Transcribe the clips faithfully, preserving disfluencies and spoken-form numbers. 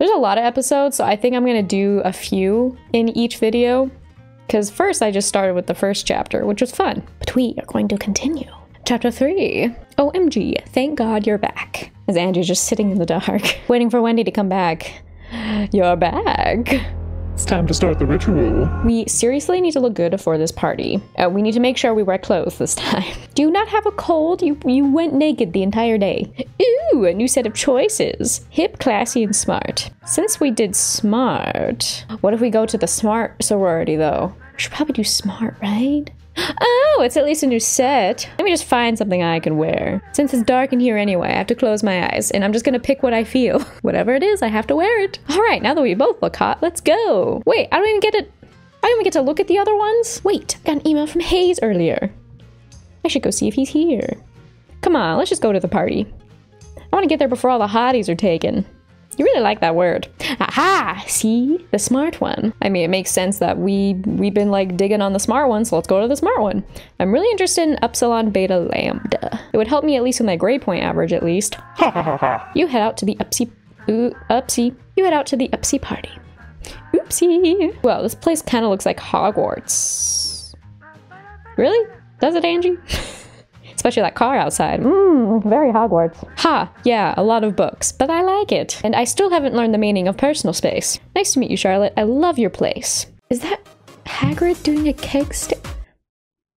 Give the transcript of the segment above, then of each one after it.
There's a lot of episodes, so I think I'm gonna do a few in each video, because first I just started with the first chapter, which was fun, but we are going to continue. Chapter three. O M G, thank God you're back. Is Andrew just sitting in the dark, waiting for Wendy to come back? You're back. It's time to start the ritual. We seriously need to look good for this party. Uh, we need to make sure we wear clothes this time. Do you not have a cold? You, you went naked the entire day. Ooh, a new set of choices. Hip, classy, and smart. Since we did smart, what if we go to the smart sorority though? We should probably do smart, right? Oh, it's at least a new set. Let me just find something I can wear. Since it's dark in here anyway, I have to close my eyes and I'm just gonna pick what I feel. Whatever it is, I have to wear it. All right, now that we both look hot, let's go. Wait, I don't even get it. I don't even get to look at the other ones. Wait, I got an email from Hayes earlier. I should go see if he's here. Come on, let's just go to the party. I wanna get there before all the hotties are taken. You really like that word. Aha! See? The smart one. I mean, it makes sense that we, we've been like digging on the smart one, so let's go to the smart one. I'm really interested in Upsilon Beta Lambda. It would help me at least with my grade point average at least. Ha ha ha ha. You head out to the Upsie, ooh, Upsie. You head out to the Upsie party. Oopsie. Well, this place kind of looks like Hogwarts. Really? Does it, Angie? Especially that car outside. Mmm, very Hogwarts. Ha, yeah, a lot of books, but I like it. And I still haven't learned the meaning of personal space. Nice to meet you, Charlotte. I love your place. Is that Hagrid doing a keg stick?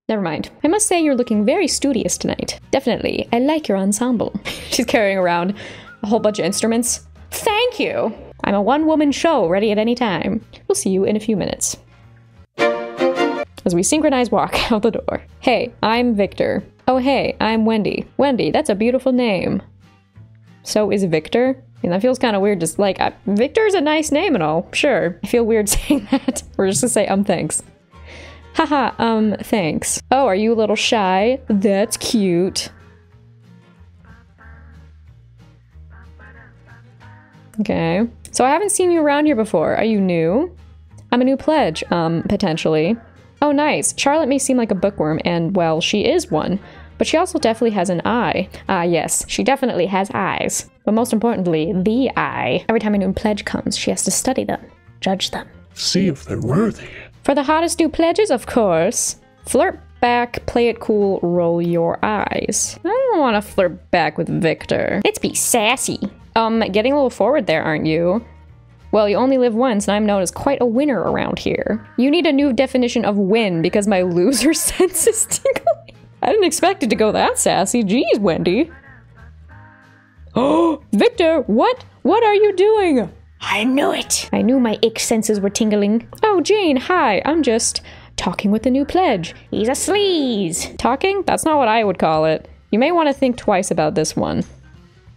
Never mind. I must say you're looking very studious tonight. Definitely, I like your ensemble. She's carrying around a whole bunch of instruments. Thank you! I'm a one-woman show, ready at any time. We'll see you in a few minutes. As we synchronize walk out the door. Hey, I'm Victor. Oh hey, I'm Wendy. Wendy, that's a beautiful name. So is Victor? I mean, that feels kind of weird, just like, I, Victor's a nice name and all, sure. I feel weird saying that. We're just gonna say, um, thanks. Haha, um, thanks. Oh, are you a little shy? That's cute. Okay. So I haven't seen you around here before. Are you new? I'm a new pledge, um, potentially. Oh, nice. Charlotte may seem like a bookworm, and, well, she is one, but she also definitely has an eye. Ah, yes, she definitely has eyes. But most importantly, the eye. Every time a new pledge comes, she has to study them, judge them. See if they're worthy. For the hottest new pledges, of course. Flirt back, play it cool, roll your eyes. I don't want to flirt back with Victor. Let's be sassy. Um, getting a little forward there, aren't you? Well, you only live once, and I'm known as quite a winner around here. You need a new definition of win, because my loser sense is tingling. I didn't expect it to go that sassy. Jeez, Wendy. Oh, Victor, what? What are you doing? I knew it. I knew my ick senses were tingling. Oh, Jane, hi. I'm just talking with the new pledge. He's a sleaze. Talking? That's not what I would call it. You may want to think twice about this one.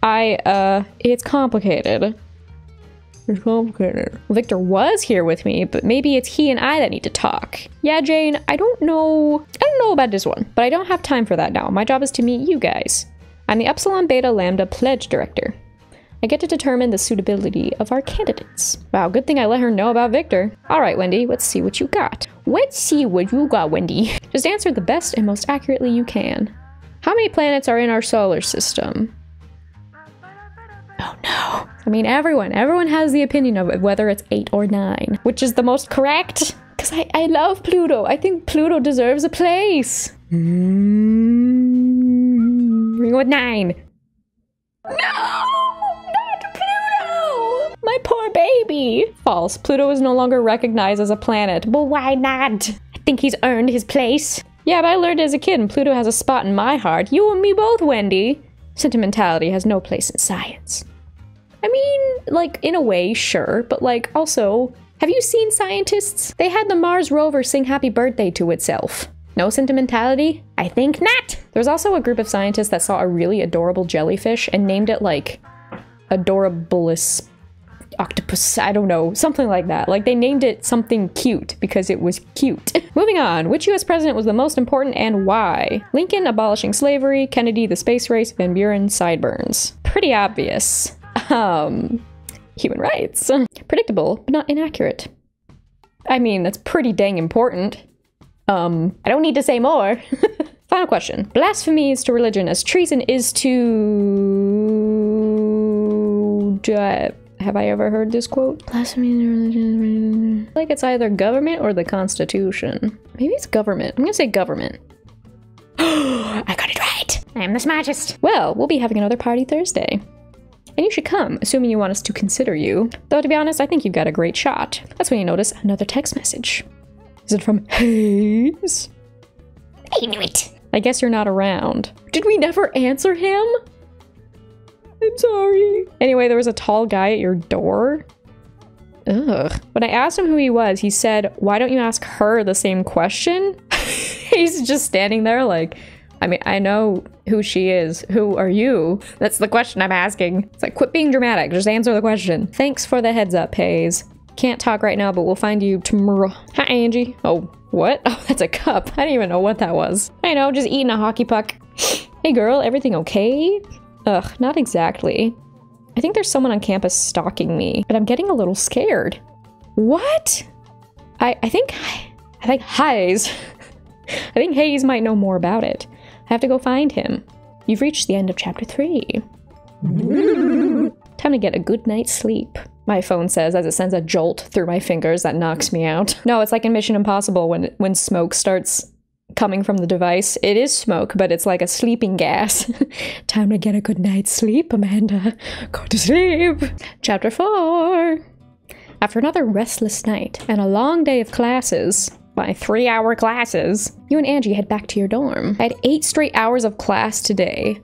I, uh, it's complicated. It's complicated. Victor was here with me, but maybe it's he and I that need to talk. Yeah, Jane, I don't know. I don't know about this one, but I don't have time for that now. My job is to meet you guys. I'm the Epsilon Beta Lambda Pledge Director. I get to determine the suitability of our candidates. Wow, good thing I let her know about Victor. All right, Wendy, let's see what you got. Let's see what you got, Wendy. Just answer the best and most accurately you can. How many planets are in our solar system? Oh no. I mean, everyone, everyone has the opinion of it, whether it's eight or nine, which is the most correct. Cause I, I love Pluto. I think Pluto deserves a place. Mm-hmm. We're going with nine. No, not Pluto! My poor baby. False, Pluto is no longer recognized as a planet. But why not? I think he's earned his place. Yeah, but I learned as a kid and Pluto has a spot in my heart. You and me both, Wendy. Sentimentality has no place in science. I mean, like, in a way, sure, but like, also, have you seen scientists? They had the Mars rover sing happy birthday to itself. No sentimentality? I think not! There was also a group of scientists that saw a really adorable jellyfish and named it, like, Adorabilis Octopus, I don't know, something like that. Like, they named it something cute because it was cute. Moving on, which U S president was the most important and why? Lincoln abolishing slavery, Kennedy the space race, Van Buren sideburns. Pretty obvious. Um, human rights. Predictable, but not inaccurate. I mean, that's pretty dang important. Um, I don't need to say more. Final question. Blasphemy is to religion as treason is to... Have I ever heard this quote? Blasphemy. Like it's either government or the Constitution. Maybe it's government. I'm gonna say government. I got it right. I am the smartest. Well, we'll be having another party Thursday. And you should come, assuming you want us to consider you. Though to be honest, I think you've got a great shot. That's when you notice another text message. Is it from Hayes? I knew it. I guess you're not around. Did we never answer him? I'm sorry. Anyway, there was a tall guy at your door. Ugh. When I asked him who he was, he said, why don't you ask her the same question? He's just standing there like, I mean, I know who she is. Who are you? That's the question I'm asking. It's like, quit being dramatic. Just answer the question. Thanks for the heads up, Hayes. Can't talk right now, but we'll find you tomorrow. Hi, Angie. Oh, what? Oh, that's a cup. I didn't even know what that was. I know, just eating a hockey puck. Hey, girl, everything okay? Ugh, not exactly. I think there's someone on campus stalking me, but I'm getting a little scared. What? I, I think... I think Hayes... I think Hayes might know more about it. I have to go find him. You've reached the end of chapter three. Time to get a good night's sleep. My phone says as it sends a jolt through my fingers that knocks me out. No, it's like in Mission Impossible when when smoke starts coming from the device. It is smoke, but it's like a sleeping gas. Time to get a good night's sleep, Amanda. Go to sleep. Chapter four. After another restless night and a long day of classes, my three-hour classes, you and Angie head back to your dorm. I had eight straight hours of class today.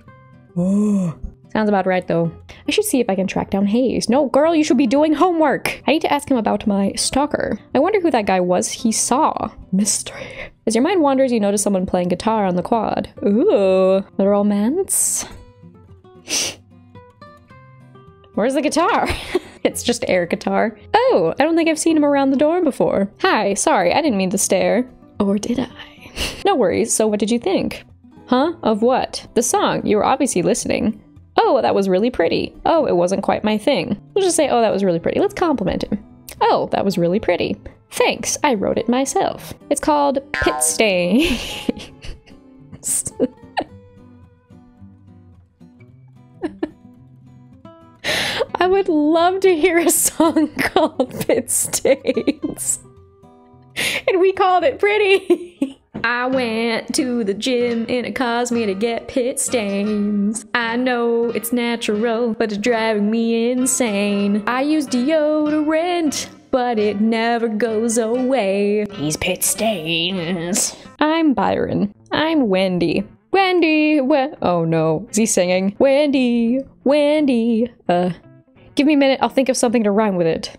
Oh. Sounds about right, though. I should see if I can track down Hayes. No, girl, you should be doing homework! I need to ask him about my stalker. I wonder who that guy was he saw. Mystery. As your mind wanders, you notice someone playing guitar on the quad. Ooh. The romance? Where's the guitar? It's just air guitar. Oh, I don't think I've seen him around the dorm before. Hi, sorry, I didn't mean to stare. Or did I? No worries, so what did you think? Huh? Of what? The song. You were obviously listening. Oh, that was really pretty. Oh, it wasn't quite my thing. We'll just say, oh, that was really pretty. Let's compliment him. Oh, that was really pretty. Thanks, I wrote it myself. It's called Pit Stains. I would love to hear a song called Pit Stains. And we called it pretty. I went to the gym and it caused me to get pit stains. I know it's natural, but it's driving me insane. I use deodorant, but it never goes away. These pit stains. I'm Byron. I'm Wendy. Wendy, we- oh no, is he singing? Wendy, Wendy, uh... Give me a minute, I'll think of something to rhyme with it.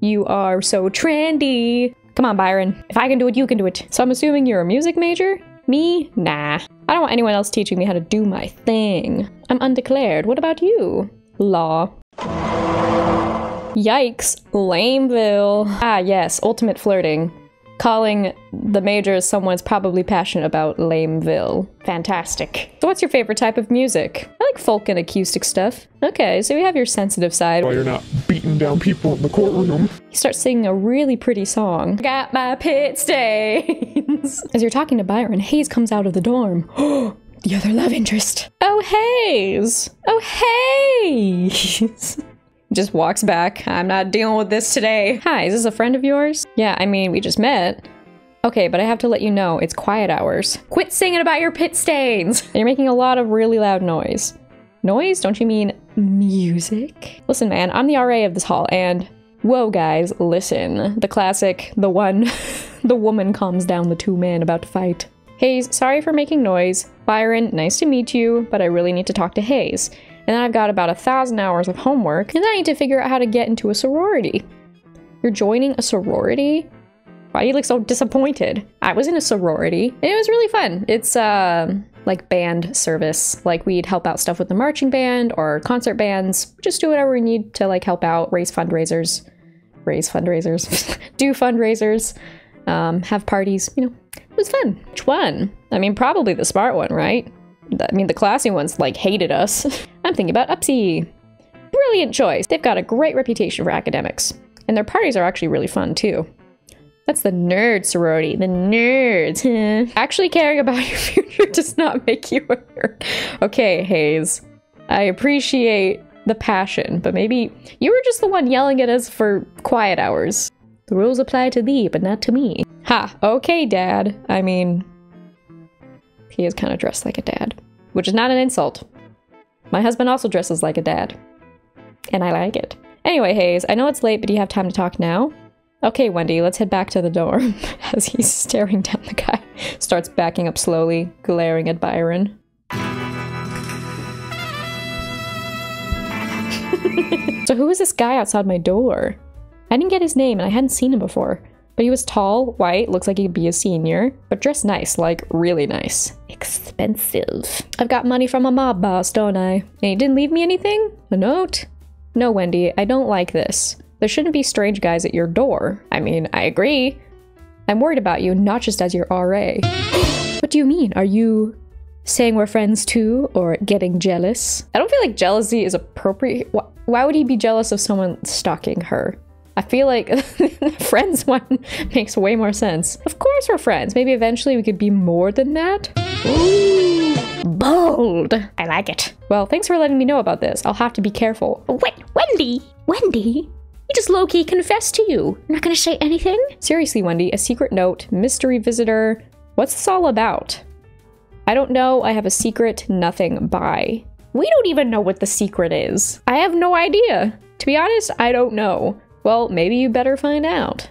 You are so trendy. Come on, Byron. If I can do it, you can do it. So I'm assuming you're a music major? Me? Nah. I don't want anyone else teaching me how to do my thing. I'm undeclared. What about you? Law. Yikes. Lameville. Ah, yes. Ultimate flirting. Calling the major as someone's probably passionate about Lameville. Fantastic. So what's your favorite type of music? I like folk and acoustic stuff. Okay, so you have your sensitive side. Well, you're not beating down people in the courtroom. You start singing a really pretty song. Got my pit stains. As you're talking to Byron, Hayes comes out of the dorm. Oh, the other love interest. Oh, Hayes. Oh, Hayes. Just walks back. I'm not dealing with this today. Hi, is this a friend of yours? Yeah, I mean, we just met. Okay, but I have to let you know, it's quiet hours. Quit singing about your pit stains! And you're making a lot of really loud noise. Noise? Don't you mean music? Listen, man, I'm the R A of this hall, and whoa, guys, listen. The classic, the one, the woman calms down the two men about to fight. Hayes, sorry for making noise. Byron, nice to meet you, but I really need to talk to Hayes. And then I've got about a thousand hours of homework, and then I need to figure out how to get into a sorority. You're joining a sorority? Why do you look so disappointed? I was in a sorority, and it was really fun. It's, uh, like band service. Like, we'd help out stuff with the marching band or concert bands. Just do whatever we need to, like, help out, raise fundraisers. Raise fundraisers. Do fundraisers. Um, have parties. You know, it was fun. Which one? I mean, probably the smart one, right? I mean, the classy ones, like, hated us. I'm thinking about Upsi. Brilliant choice. They've got a great reputation for academics. And their parties are actually really fun, too. That's the nerd sorority. The nerds. Actually caring about your future does not make you a nerd. Okay, Hayes. I appreciate the passion, but maybe you were just the one yelling at us for quiet hours. The rules apply to thee, but not to me. Ha! Okay, Dad. I mean, he is kind of dressed like a dad, which is not an insult. My husband also dresses like a dad, and I like it. Anyway, Hayes, I know it's late, but do you have time to talk now? Okay, Wendy, let's head back to the dorm. As he's staring down, the guy starts backing up slowly, glaring at Byron. So who is this guy outside my door? I didn't get his name and I hadn't seen him before, but he was tall, white, looks like he could be a senior, but dressed nice, like really nice. Expensive. I've got money from a mob boss, don't I? And he didn't leave me anything? A note? No, Wendy, I don't like this. There shouldn't be strange guys at your door. I mean, I agree. I'm worried about you, not just as your R A. What do you mean? Are you saying we're friends too, or getting jealous? I don't feel like jealousy is appropriate. Why would he be jealous of someone stalking her? I feel like the friends one makes way more sense. Of course we're friends. Maybe eventually we could be more than that. Ooh, bold. I like it. Well, thanks for letting me know about this. I'll have to be careful. Wait, Wendy, Wendy. He just low-key confessed to you. I'm not gonna say anything? Seriously, Wendy, a secret note, mystery visitor. What's this all about? I don't know, I have a secret, nothing, bye. We don't even know what the secret is. I have no idea. To be honest, I don't know. Well, maybe you better find out.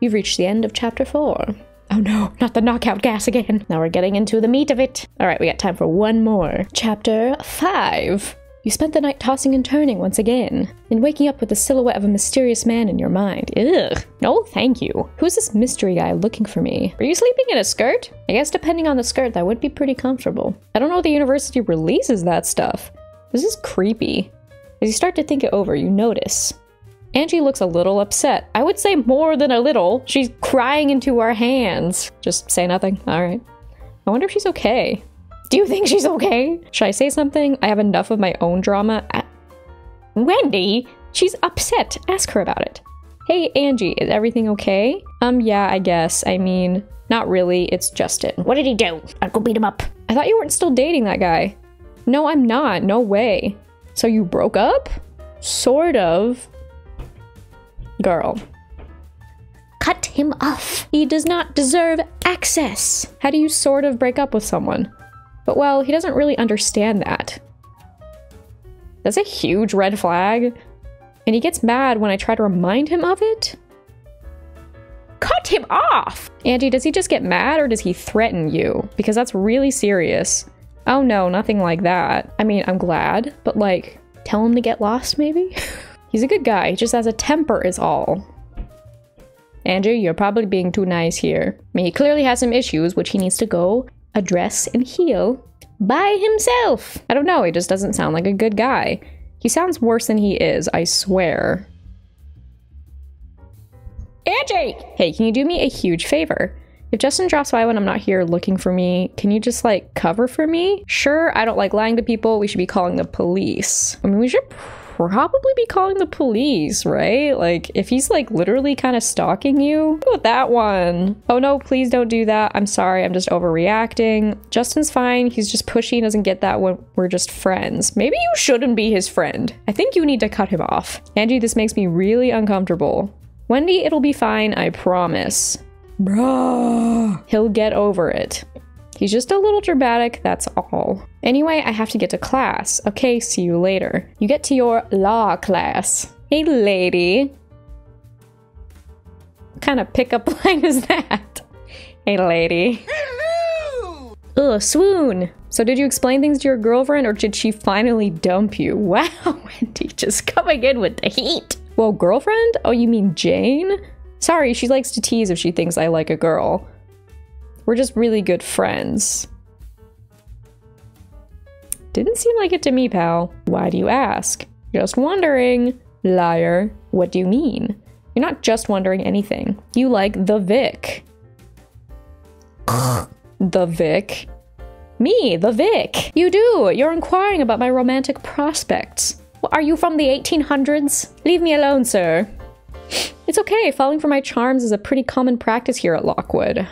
You've reached the end of chapter four. Oh no, not the knockout gas again. Now we're getting into the meat of it. All right, we got time for one more. Chapter five. You spent the night tossing and turning once again, and waking up with the silhouette of a mysterious man in your mind. Ugh, no thank you. Who's this mystery guy looking for me? Are you sleeping in a skirt? I guess depending on the skirt, that would be pretty comfortable. I don't know if the university releases that stuff. This is creepy. As you start to think it over, you notice. Angie looks a little upset. I would say more than a little. She's crying into our hands. Just say nothing, all right. I wonder if she's okay. Do you think she's okay? Should I say something? I have enough of my own drama. I Wendy, she's upset. Ask her about it. Hey, Angie, is everything okay? Um, yeah, I guess. I mean, not really. It's Justin. What did he do? I'll go beat him up. I thought you weren't still dating that guy. No, I'm not. No way. So you broke up? Sort of. Girl. Cut him off. He does not deserve access. How do you sort of break up with someone? But well, he doesn't really understand that. That's a huge red flag. And he gets mad when I try to remind him of it. Cut him off! Angie, does he just get mad or does he threaten you? Because that's really serious. Oh no, nothing like that. I mean, I'm glad, but like, tell him to get lost maybe? He's a good guy, he just has a temper is all. Angie, you're probably being too nice here. I mean, he clearly has some issues which he needs to go address and heal by himself. I don't know, he just doesn't sound like a good guy. He sounds worse than he is, I swear. Angie! Hey, can you do me a huge favor? If Justin drops by when I'm not here looking for me, can you just like cover for me? Sure, I don't like lying to people. We should be calling the police. I mean, we should probably be calling the police, right? Like if he's like literally kind of stalking you, go with that one. Oh no, please don't do that. I'm sorry, I'm just overreacting. Justin's fine, he's just pushy and doesn't get that when we're just friends. Maybe you shouldn't be his friend. I think you need to cut him off. Angie, this makes me really uncomfortable. Wendy, it'll be fine, I promise. Bruh. He'll get over it. He's just a little dramatic, that's all. Anyway, I have to get to class. Okay, see you later. You get to your law class. Hey, lady. What kind of pickup line is that? Hey, lady. Hello! Ugh, swoon. So did you explain things to your girlfriend or did she finally dump you? Wow, Wendy just coming in with the heat. Well, girlfriend? Oh, you mean Jane? Sorry, she likes to tease if she thinks I like a girl. We're just really good friends. Didn't seem like it to me, pal. Why do you ask? Just wondering. Liar. What do you mean? You're not just wondering anything. You like the Vic. The Vic? Me, the Vic. You do. You're inquiring about my romantic prospects. Well, are you from the eighteen hundreds? Leave me alone, sir. It's okay. Falling for my charms is a pretty common practice here at Lockwood.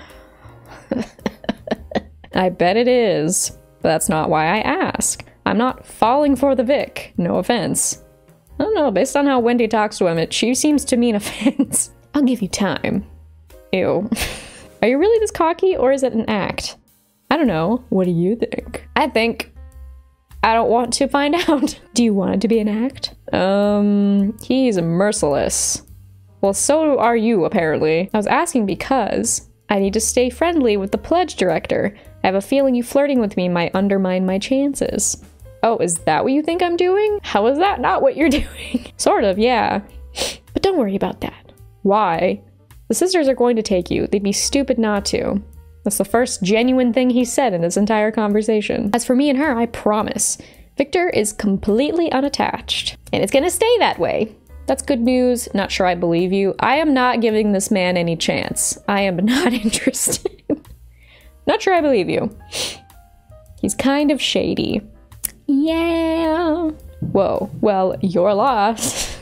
I bet it is, but that's not why I ask. I'm not falling for the Vic. No offense. I don't know, based on how Wendy talks to him, it she seems to mean offense. I'll give you time. Ew. Are you really this cocky, or is it an act? I don't know. What do you think? I think I don't want to find out. Do you want it to be an act? Um, he's merciless. Well, so are you, apparently. I was asking because I need to stay friendly with the pledge director. I have a feeling you flirting with me might undermine my chances. Oh, is that what you think I'm doing? How is that not what you're doing? Sort of, yeah. But don't worry about that. Why? The sisters are going to take you. They'd be stupid not to. That's the first genuine thing he said in this entire conversation. As for me and her, I promise. Victor is completely unattached. And it's gonna stay that way. That's good news. Not sure I believe you. I am not giving this man any chance. I am not interested. Not sure I believe you. He's kind of shady. Yeah. Whoa. Well, you're lost.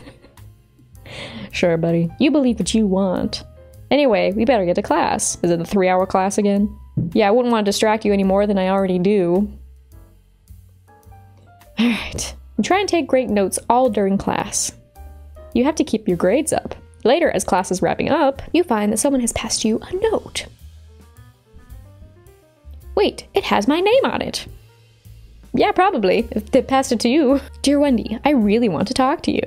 Sure, buddy. You believe what you want. Anyway, we better get to class. Is it the three-hour class again? Yeah, I wouldn't want to distract you any more than I already do. Alright. I'm trying to take great notes all during class. You have to keep your grades up. Later, as class is wrapping up, you find that someone has passed you a note. Wait, it has my name on it. Yeah, probably, if they passed it to you. Dear Wendy, I really want to talk to you.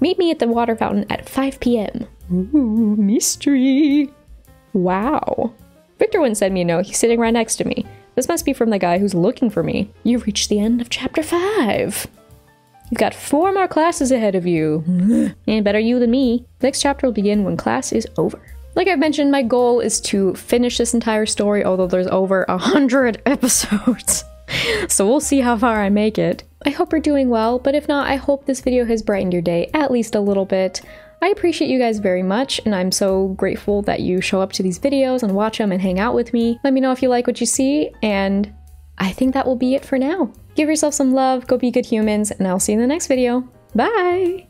Meet me at the water fountain at five p m Ooh, mystery. Wow. Victor wouldn't send me a note. He's sitting right next to me. This must be from the guy who's looking for me. You've reached the end of chapter five. You've got four more classes ahead of you. And better you than me. Next chapter will begin when class is over. Like I've mentioned, my goal is to finish this entire story, although there's over a hundred episodes. So we'll see how far I make it. I hope you're doing well, but if not, I hope this video has brightened your day at least a little bit. I appreciate you guys very much, and I'm so grateful that you show up to these videos and watch them and hang out with me. Let me know if you like what you see, and I think that will be it for now. Give yourself some love, go be good humans, and I'll see you in the next video. Bye!